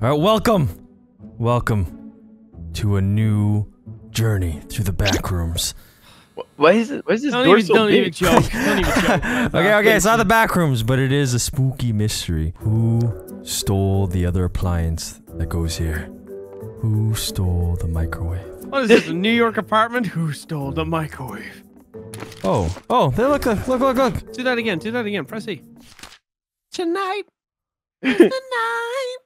Alright, welcome to a new journey through the back rooms. Why is this door so big? Don't even joke. Okay, it's not the back rooms, but it is a spooky mystery. Who stole the other appliance that goes here? Who stole the microwave? What is this, a New York apartment? Who stole the microwave? Oh, they look. Do that again, press E. Tonight is the night.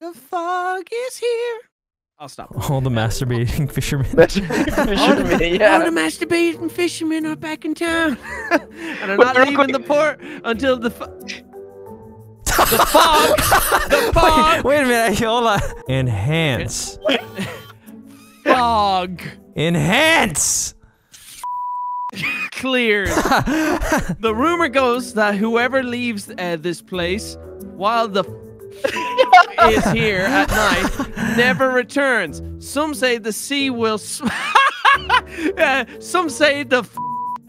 The fog is here. I'll stop. All the masturbating fishermen. All the masturbating fishermen are back in town. And are not leaving the port until the fog. The fog. Wait a minute. Hold on. Enhance. Fog. Enhance. Clear. The rumor goes that whoever leaves this place while the is here at night never returns. Some say the sea will some say the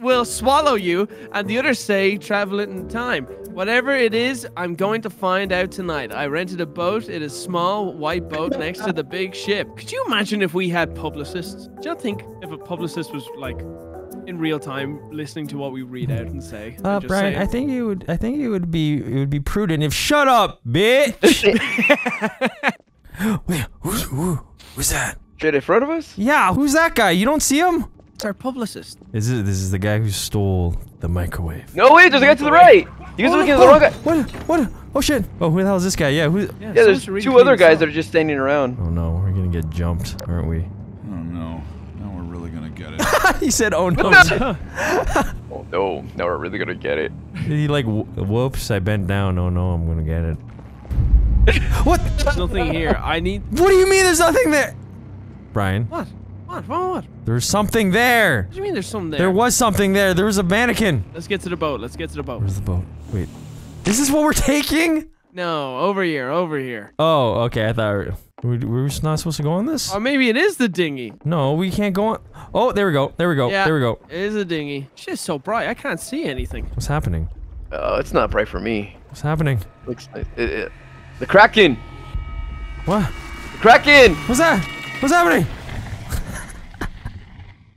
will swallow you, and the others say travel it in time. Whatever it is, I'm going to find out tonight. I rented a boat. It is a small white boat next to the big ship. Could you imagine if we had publicists? Do you think if a publicist was like in real time listening to what we read out and say? Brian, I think it would be prudent if shut up, bitch. Wait, who's that? Straight in front of us? Yeah, who's that guy? You don't see him? It's our publicist. This is the guy who stole the microwave. No, wait, there's a guy to the right. You guys are looking at the wrong guy. What? Oh shit. Oh, who the hell is this guy? Yeah, there's two other guys that are just standing around. Oh no, we're gonna get jumped, aren't we? He said, "Oh no!" Oh no! Now we're really gonna get it. He like, whoops! I bent down. Oh no! I'm gonna get it. What? There's nothing here. I need. What do you mean? There's nothing there, Brian? What? There's something there. What do you mean? There's something there. There was something there. There was a mannequin. Let's get to the boat. Where's the boat? Wait. Is this what we're taking? No, over here. Oh, okay. I thought. We're just not supposed to go on this? Or maybe it is the dinghy. No, we can't go on. Oh, there we go. Yeah, there we go. It is a dinghy. It's just so bright. I can't see anything. What's happening? Oh, it's not bright for me. What's happening? Looks like the Kraken. What? The Kraken. What's that? What's happening?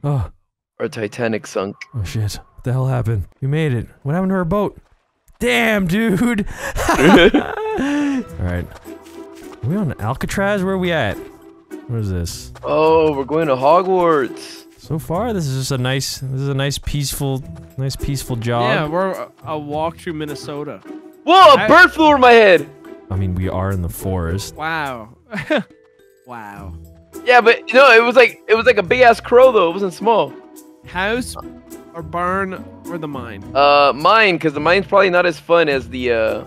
Oh. Our Titanic sunk. Oh shit! What the hell happened? We made it. What happened to our boat? Damn, dude. All right. Are we on Alcatraz? Where are we at? What is this? Oh, we're going to Hogwarts. So far, this is just a nice, peaceful job. Yeah, we're a walk through Minnesota. Whoa, a bird flew over my head. I mean, we are in the forest. Wow. Wow. Yeah, but you know, it was like a big ass crow though. It wasn't small. House or barn or the mine? Mine, because the mine's probably not as fun as the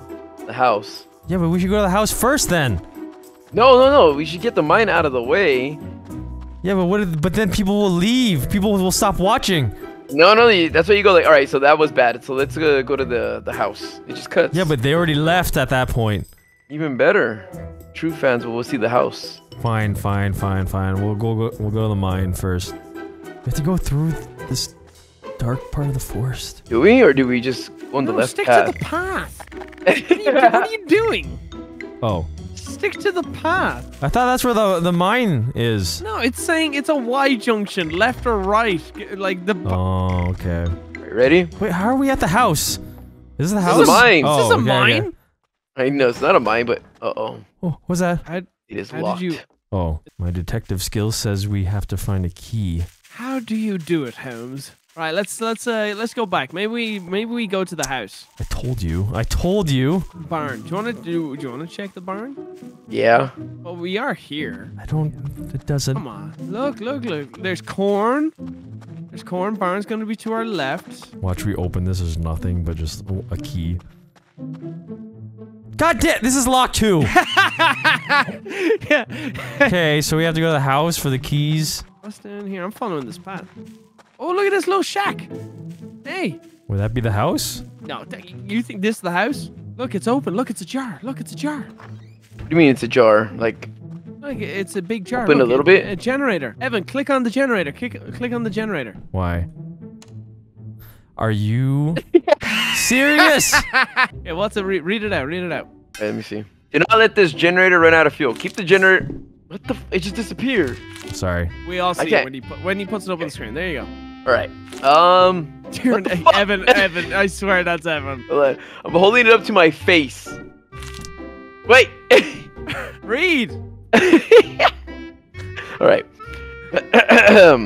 house. Yeah, but we should go to the house first then. No. We should get the mine out of the way. Yeah, but but then people will leave. People will stop watching. No. That's why you go like, all right, so that was bad. So let's go to the house. It just cuts. Yeah, but they already left at that point. Even better. True fans will see the house. Fine. We'll go to the mine first. We have to go through this dark part of the forest. Do we, or do we just go on the left path? Stick to the path. What are you doing? Oh. Stick to the path. I thought that's where the mine is. No, it's saying it's a Y junction, left or right, like the. Oh, okay. Ready? Wait, how are we at the house? Is the house? This is a mine. Oh, is this a mine? Okay. I know it's not a mine, but Oh, what's that? It is locked. Oh, my detective skill says we have to find a key. How do you do it, Holmes? All right, let's go back. Maybe we go to the house. I told you. Barn. Do you wanna check the barn? Yeah. Well, we are here. It doesn't. Come on. Look. There's corn. Barn's gonna be to our left. Watch, we open this. There's nothing but just a key. God damn! This is locked too. Yeah. Okay, so we have to go to the house for the keys. What's down here? I'm following this path. Oh, look at this little shack. Hey. Would that be the house? No, you think this is the house? Look, it's open. Look, it's ajar. What do you mean it's ajar? Like it's a big jar. Open a little bit. A generator. Evan, click on the generator. Click on the generator. Why? Are you serious? Yeah, read it out. Let me see. Do not let this generator run out of fuel. Keep the generator. What the? It just disappeared. Sorry. We all see it when he puts it up on the screen. There you go. All right. Dude, Evan, I swear that's Evan. I'm holding it up to my face. Wait. Read. All right. Do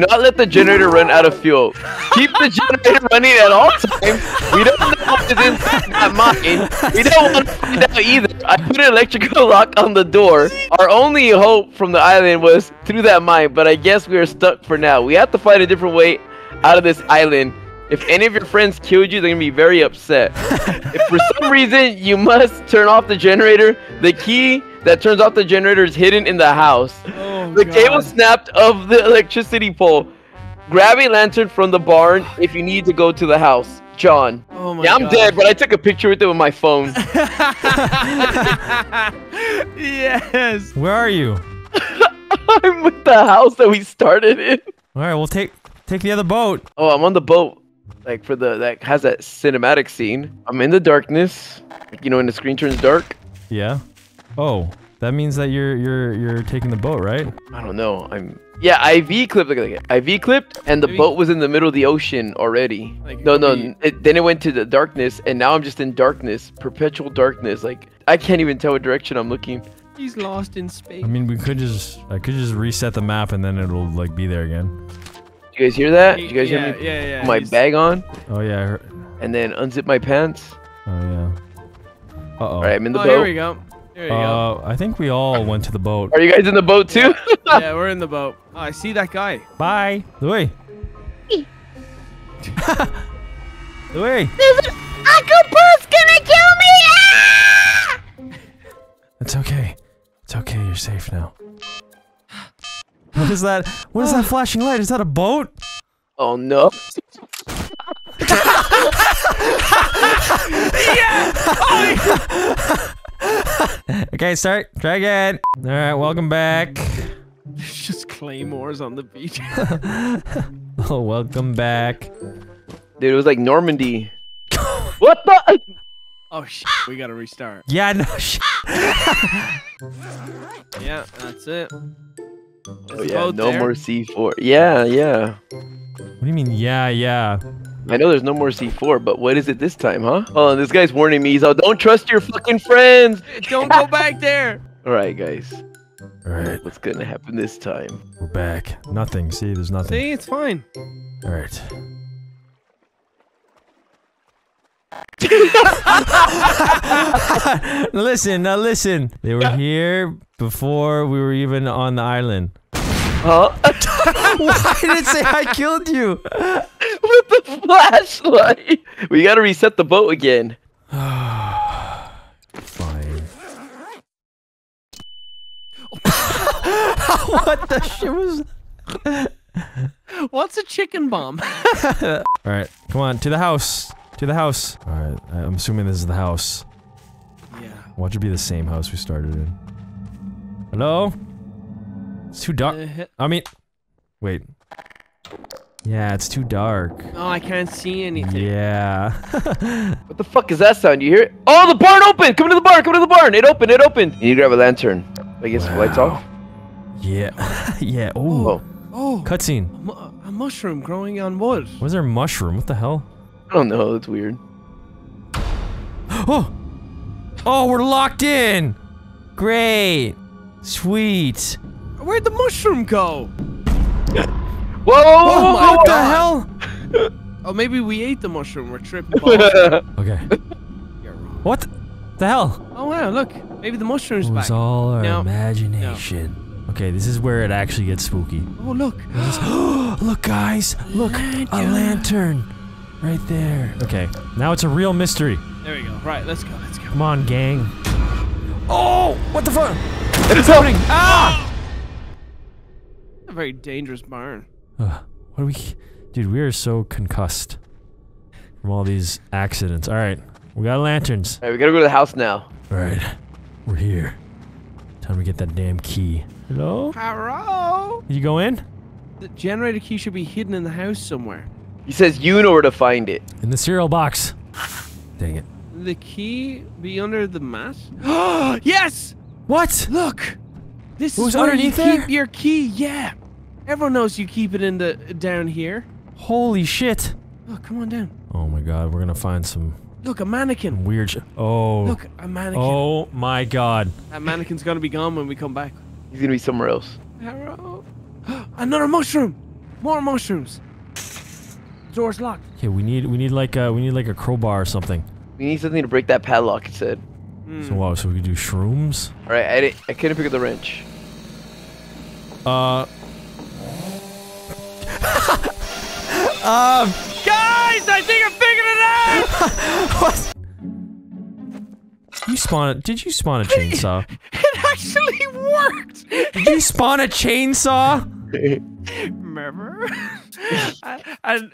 not let the generator run out of fuel. Keep the generator running at all times. We don't know what is inside that mine. We don't want to find out either. I put an electrical lock on the door. Our only hope from the island was through that mine, but I guess we are stuck for now. We have to find a different way out of this island. If any of your friends killed you, they're going to be very upset. If for some reason you must turn off the generator, the key that turns off the generator is hidden in the house. Oh, the cable snapped of the electricity pole. Grab a lantern from the barn if you need to go to the house. John. Oh my God. I'm dead, but I took a picture with it with my phone. Yes. Where are you? I'm with the house that we started in. All right, we'll take the other boat. Oh, I'm on the boat. Like for the that has that cinematic scene. I'm in the darkness. Like, you know, when the screen turns dark. Yeah. Oh, that means that you're taking the boat, right? I don't know. Yeah, IV clipped. Look, IV clipped, and the boat was in the middle of the ocean already. Like, then it went to the darkness, and now I'm just in darkness, perpetual darkness. Like I can't even tell what direction I'm looking. He's lost in space. I mean, I could just reset the map, and then it'll like be there again. You guys hear that? You guys hear me? Yeah, put my bag on. Oh yeah. I heard. And then unzip my pants. Oh yeah. Uh oh. All right, I'm in the boat. Here we go. There you go. I think we all went to the boat. Are you guys in the boat too? Yeah, we're in the boat. Oh, I see that guy. Bye. Louis. Louis. Uncle Pooh's gonna kill me! Ah! It's okay. It's okay. You're safe now. What is that? What is that flashing light? Is that a boat? Oh no. Yeah! Oh, okay, start. Try again. All right, welcome back. There's just claymores on the beach. Oh, welcome back. Dude, it was like Normandy. What the? Oh, shit. We gotta restart. Yeah, no shit. Yeah, that's it. Oh, yeah, no more C4. Yeah, yeah. What do you mean, yeah, yeah? I know there's no more C4, but what is it this time, huh? Oh, this guy's warning me. He's all, don't trust your fucking friends. Don't go back there. All right, guys. All right. What's going to happen this time? We're back. Nothing. See, there's nothing. See, it's fine. All right. Listen, now listen. They were here before we were even on the island. Huh? Why did it say I killed you? With the flashlight. We gotta reset the boat again. Fine. What the shit was that? What's a chicken bomb? Alright, come on, to the house. To the house. Alright, I'm assuming this is the house. Yeah. Why don't it be the same house we started in? Hello? It's too dark. I mean, wait. Yeah, it's too dark. Oh, I can't see anything. Yeah. What the fuck is that sound? You hear it? Oh, the barn opened! Come to the barn! Come to the barn! It opened! It opened! You need to grab a lantern. I guess the lights off? Yeah. Yeah. Ooh. Oh. Oh. Cutscene. A mushroom growing on wood. Was there a mushroom? What the hell? I don't know. That's weird. Oh! Oh, we're locked in! Great! Sweet! Where'd the mushroom go? Whoa! Oh, what the hell? Oh, maybe we ate the mushroom. We're tripping balls. Okay. You're wrong. What the hell? Oh wow! Look, maybe the mushroom's back. It's all our imagination. No. Okay, this is where it actually gets spooky. Oh look! Look, guys! Look, a lantern, right there. Okay, now it's a real mystery. There we go. Right, let's go. Let's go. Come on, gang. Oh! What the fuck? It's happening! Ah! A very dangerous barn. What are we... Dude, we are so concussed from all these accidents. Alright, we got lanterns. Alright, we gotta go to the house now. Alright, we're here. Time to get that damn key. Hello? Hello? Did you go in? The generator key should be hidden in the house somewhere. He says you know where to find it. In the cereal box. Dang it. The key be under the mat? Yes! What? Look! This is where you keep your key, yeah! Everyone knows you keep it in the down here. Holy shit! Look, come on down. Oh my god, we're gonna find some... Look, a mannequin! Weird shit. Oh. Look, a mannequin. Oh my god. That mannequin's gonna be gone when we come back. He's gonna be somewhere else. Arrow. Another mushroom! More mushrooms! Door's locked. Okay, we need like a crowbar or something. We need something to break that padlock, it said. Mm. So wow, so we can do shrooms? Alright, I couldn't pick up the wrench. Guys, I think I figured it out! You spawned... Did you spawn a chainsaw? It actually worked! Did you spawn a chainsaw? Remember?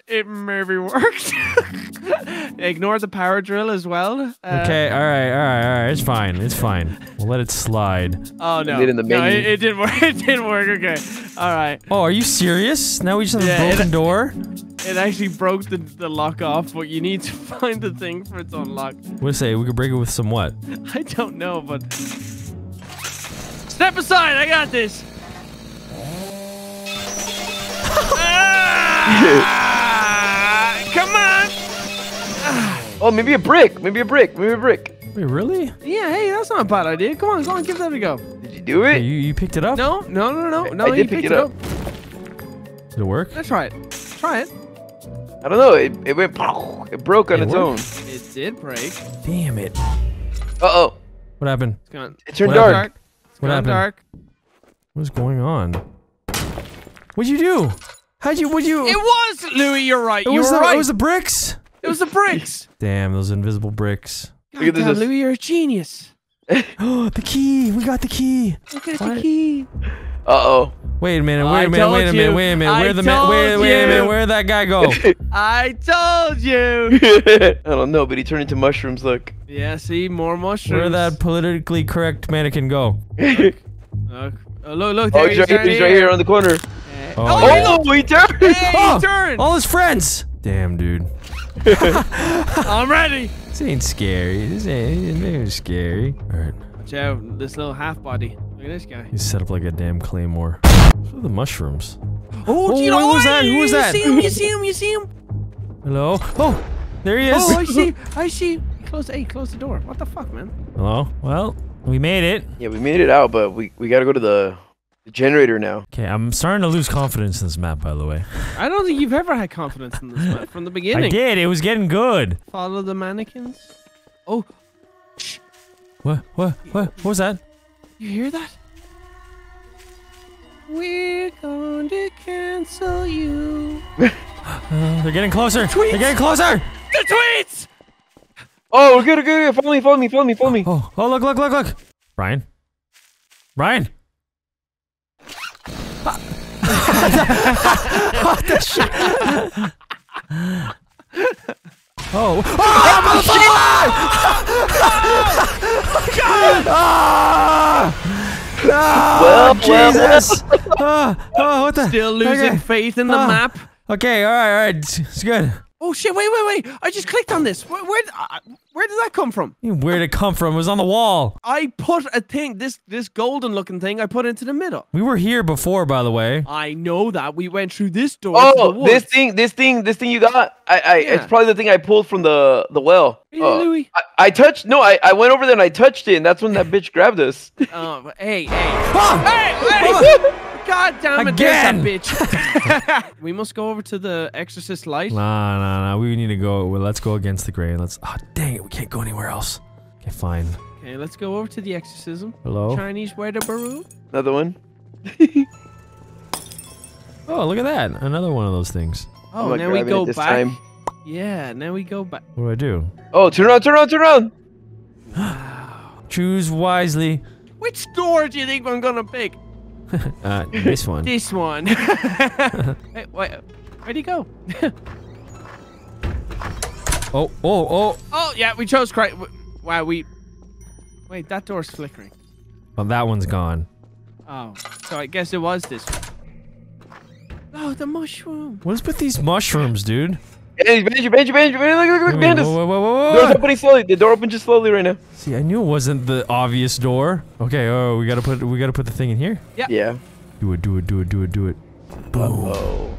It maybe worked. Ignore the power drill as well. Okay, alright, it's fine. We'll let it slide. Oh no, it didn't work, okay. Alright. Oh, are you serious? Now we just have a broken door? It actually broke the lock off, but you need to find the thing for it to unlock. What say, we could break it with some what? I don't know, but... Step aside, I got this! Come on! Oh, maybe a brick. Wait, really? Yeah, hey, that's not a bad idea. Come on, give that a go. Did you do it? Hey, you picked it up? No, you picked it up. Did it work? Let's try it. I don't know, it went, it broke on its own. It did break. Damn it. Uh-oh. What happened? It's gone. It turned dark. What happened? Dark. What is going on? What'd you do? Would you? It was Louis. You're right. It was the bricks. It was the bricks. Damn, those invisible bricks. God, look at this. Louis, you're a genius. Oh, the key. We got the key. We got the key. Uh oh. Wait a minute. Where Where'd that guy go? I told you. I don't know, but he turned into mushrooms. Look. Yeah. See, more mushrooms. Where'd that politically correct mannequin go? Look. Oh, he's right here on the corner. Oh, he turned! Hey, oh, he turned! All his friends! Damn, dude. I'm ready! This ain't scary. This ain't scary. Alright. Watch out, this little half-body. Look at this guy. He's set up like a damn claymore. What are the mushrooms? Oh, you know who's that? Who's that? You see him? Hello? Oh, there he is. Oh, I see. Close the door. What the fuck, man? Hello? Well, we made it. Yeah, we made it out, but we gotta go to the generator now. Okay, I'm starting to lose confidence in this map, by the way. I don't think you've ever had confidence in this map from the beginning. I did. It was getting good. Follow the mannequins. Oh. Shh. What was that? You hear that? We're going to cancel you. They're getting closer. They're getting closer. The tweets. Oh, we're good. Follow me. Oh, look. Brian. What the shit? Oh, motherfucker! God! Oh, Jesus! Oh, what the? Still losing faith in the map. Okay, all right, it's good. Oh shit! Wait! I just clicked on this. Where did that come from? Where did it come from? It was on the wall. I put a thing, this golden-looking thing, I put into the middle. We were here before, by the way. I know that we went through this door. Oh, this thing you got. Yeah. It's probably the thing I pulled from the well. Really, Louis? I touched. No, I went over there and I touched it, and that's when that bitch grabbed us. Hey! God damn it, again, bitch! We must go over to the exorcist light. Nah. We need to go. Well, let's go against the grain. Oh, dang it! We can't go anywhere else. Okay, fine. Okay, let's go over to the exorcism. Hello. Chinese Whataburoo. Another one. Oh, look at that! Another one of those things. Oh, now we go back. Yeah, now we go back. What do I do? Oh, turn around! Choose wisely. Which door do you think I'm gonna pick? This one. This one. Wait, where'd he go? Oh. Oh, yeah, we chose Christ. Wow, Wait, that door's flickering. Well, that one's gone. Oh, so I guess it was this one. Oh, the mushroom. What is with these mushrooms, dude? Benji, look, behind us. Whoa. Door's opening slowly. The door opens just slowly right now. See, I knew it wasn't the obvious door. Okay, oh, we gotta put the thing in here. Yeah. Yeah. Do it. Boom. Uh-oh.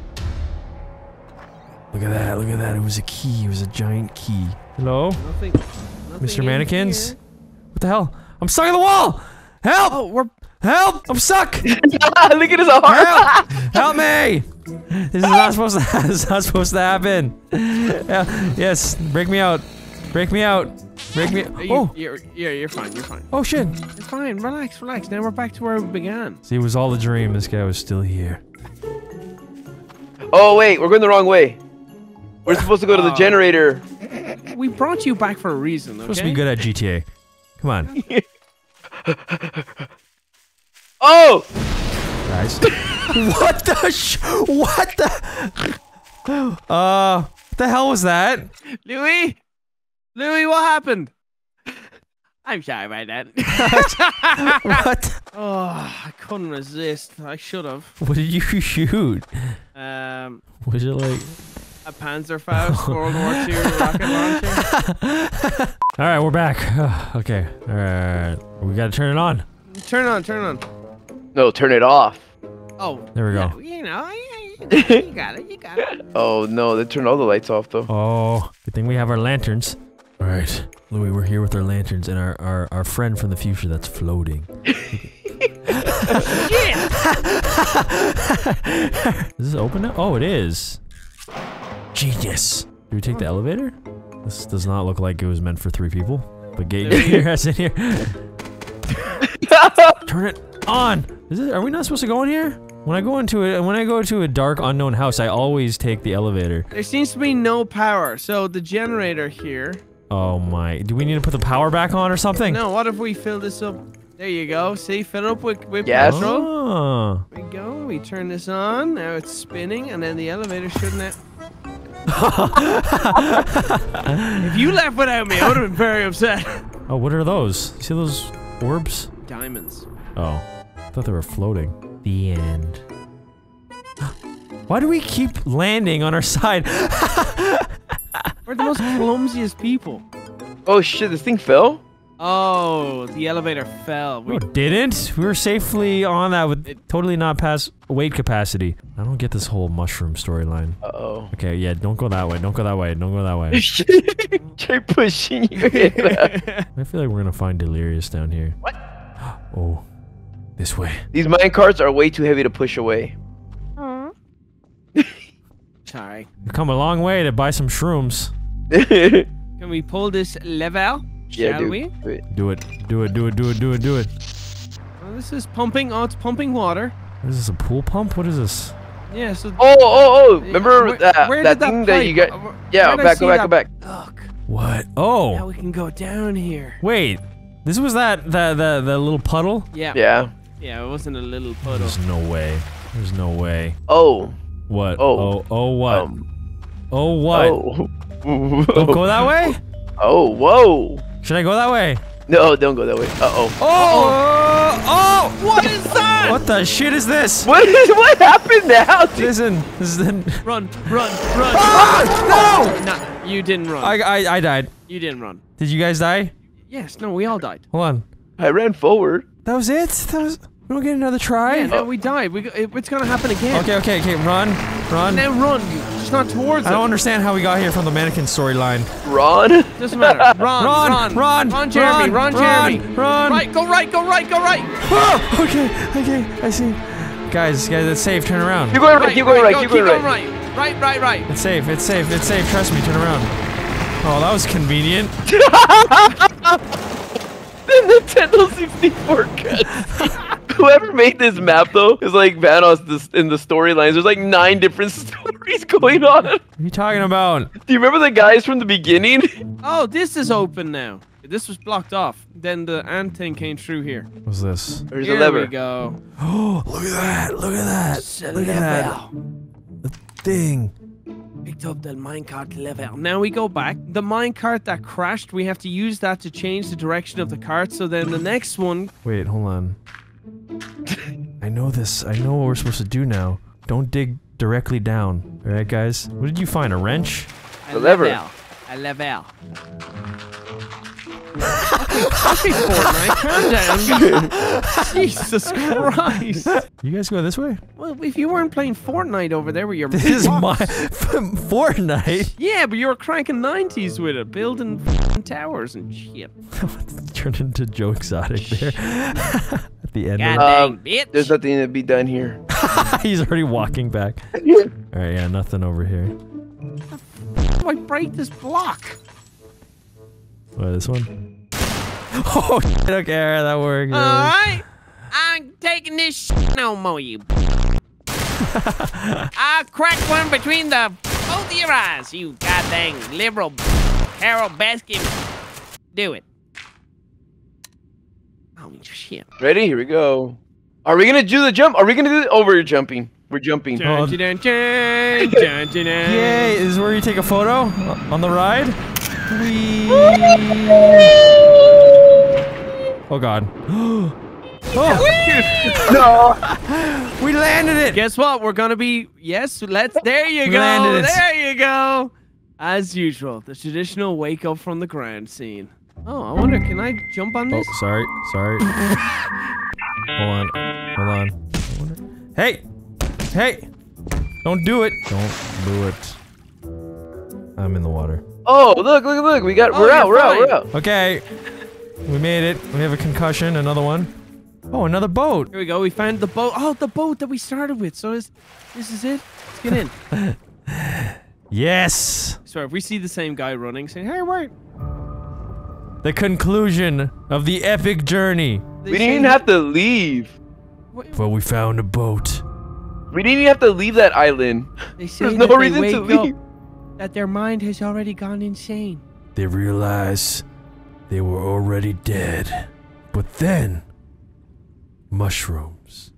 Look at that. It was a key. It was a giant key. Hello? Nothing Mr. Mannequins? Here. What the hell? I'm stuck in the wall! Help! Oh, help! I'm stuck! Look at his arm! Help! Help me! This is not supposed to happen. Yes, break me out. Oh, you're fine. Oh shit! It's fine. Relax. Now we're back to where we began. See, it was all a dream. This guy was still here. Oh wait, we're going the wrong way. We're supposed to go to the generator. We brought you back for a reason. Okay? Supposed to be good at GTA. Come on. Oh! Nice. What the? What the hell was that? Louis, what happened? I'm sorry about that. What? Oh, I couldn't resist. I should have. What did you shoot? Was it like a Panzerfaust World War II rocket launcher? All right, we're back. Okay. All right. We gotta turn it on. Turn it on. No, turn it off. Oh. There we go. You know, you got it. Oh, no, they turned all the lights off, though. Oh, good thing we have our lanterns. All right, Louis, we're here with our lanterns and our friend from the future that's floating. Is this open now? Oh, it is. Genius. Do we take the elevator? This does not look like it was meant for three people. But get your ass in here. Turn it on. Are we not supposed to go in here? When I go to a dark unknown house, I always take the elevator. There seems to be no power, so the generator here. Oh my! Do we need to put the power back on or something? No. What if we fill this up? There you go. See, fill up with petrol. Oh. Here we go. We turn this on. Now it's spinning, and then the elevator shouldn't. If you left without me, I would have been very upset. Oh, what are those? See those orbs? Diamonds. Oh, I thought they were floating. The end. Why do we keep landing on our side? We're the most clumsiest people. Oh shit, this thing fell? Oh, the elevator fell. We didn't? We were safely on that with totally not past weight capacity. I don't get this whole mushroom storyline. Uh-oh. Okay, yeah, don't go that way. Keep pushing you. I feel like we're gonna find Delirious down here. What? Oh, this way. These mine carts are way too heavy to push away. Aww. Sorry. We've come a long way to buy some shrooms. Can we pull this level? Yeah, shall we? Do it. Well, this is pumping. Oh, it's pumping water. Is this a pool pump? What is this? Yeah, so... Oh! Remember that thing that you got... Yeah, go back. Look. What? Oh! Now we can go down here. Wait. This was the little puddle? Yeah. Yeah. Yeah, it wasn't a little puddle. There's no way. Oh. What? Oh, what? Oh, what? Oh. Don't go that way? Oh, whoa. Should I go that way? No, don't go that way. Uh-oh. Oh! What is that? What the shit is this? What happened now? Dude? Listen. Run. Oh, no! No, you didn't run. I died. You didn't run. Did you guys die? Yes, no, we all died. Hold on. I ran forward. That was it? We don't get another try? Yeah, no, we died. It's gonna happen again. Okay, run. Now run, it's not towards us. I don't understand how we got here from the mannequin storyline. Run? Doesn't matter. Run, Jeremy. Right, go right. Oh, okay, I see. Guys, it's safe, turn around. Keep going right. Right. It's safe, trust me, turn around. Oh, that was convenient. The Nintendo 64 cutscene. Whoever made this map, though, is like Vanos in the storylines. There's like 9 different stories going on. What are you talking about? Do you remember the guys from the beginning? Oh, this is open now. This was blocked off. Then the ant thing came through here. What's this? There's a lever. Here we go. Oh, look at that. The thing. Picked up the minecart level. Now we go back. The minecart that crashed, we have to use that to change the direction of the cart. So then the next one. Wait, hold on. I know this. I know what we're supposed to do now. Don't dig directly down. All right, guys. What did you find? A wrench? The lever. A lever. Okay, Fortnite, calm down. Jesus Christ. You guys go this way? Well, if you weren't playing Fortnite over there where you're— This is my Fortnite? Yeah, but you were cranking 90s with it, building towers and shit. Turned into Joe Exotic there. At the end of it. There's nothing to be done here. He's already walking back. Alright, yeah, nothing over here. How do I break this block? What, this one? Oh, shit, okay, that worked. Alright, I'm taking this shit no more, you. I'll crack one between the both of your eyes, you goddamn liberal Harold Baskin. Do it. Oh, shit. Ready? Here we go. Are we gonna do the jump? Are we gonna do the over jumping? We're jumping. Dun, dun, dun, dun, dun, dun. Yay, is this where you take a photo? On the ride? Please. Oh god. Oh, no. We landed it. Guess what? We're gonna be— yes, let's— there you go. Landed it. There you go. As usual, the traditional wake up from the ground scene. Oh, I wonder, can I jump on this? Oh, sorry, sorry. Hold on, hold on. Hey! Hey! Don't do it! Don't do it. I'm in the water. Oh, look, look, look, we got— oh, we're out. Okay. We made it. We have a concussion, another one. Oh, another boat. Here we go, we found the boat. Oh, the boat that we started with. So is this is it? Let's get in. Yes. Sorry, if we see the same guy running, saying, hey, wait. The conclusion of the epic journey. We didn't even have to leave. But we found a boat. We didn't even have to leave that island. There's no reason to leave. That their mind has already gone insane. They realize they were already dead. But then, mushrooms.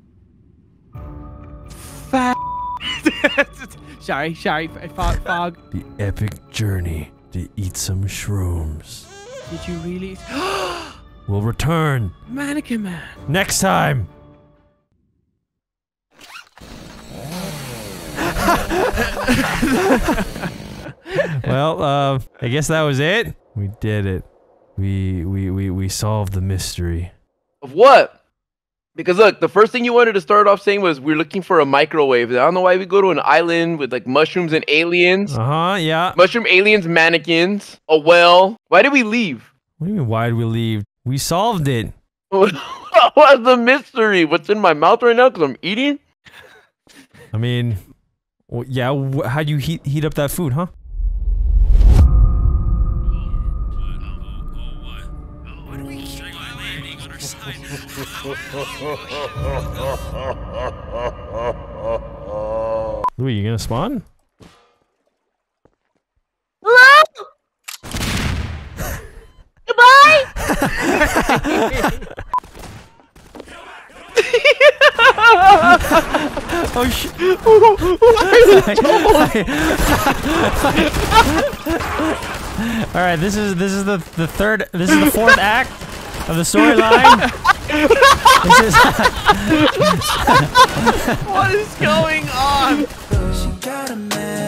Sorry, fog. The epic journey to eat some shrooms. Did you really? We'll return. Mannequin Man. Next time. Well, I guess that was it. We did it. We solved the mystery. Of what? Because look, the first thing you wanted to start off saying was we're looking for a microwave. I don't know why we go to an island with like mushrooms and aliens. Yeah. Mushroom aliens, mannequins, a well. Why did we leave? What do you mean why did we leave? We solved it. What was the mystery? What's in my mouth right now because I'm eating? I mean, well, yeah, how do you heat up that food, huh? Louis, you gonna spawn? Hello? Goodbye! Oh shit! All right, this is the third, this is the fourth act of the storyline. What is going on?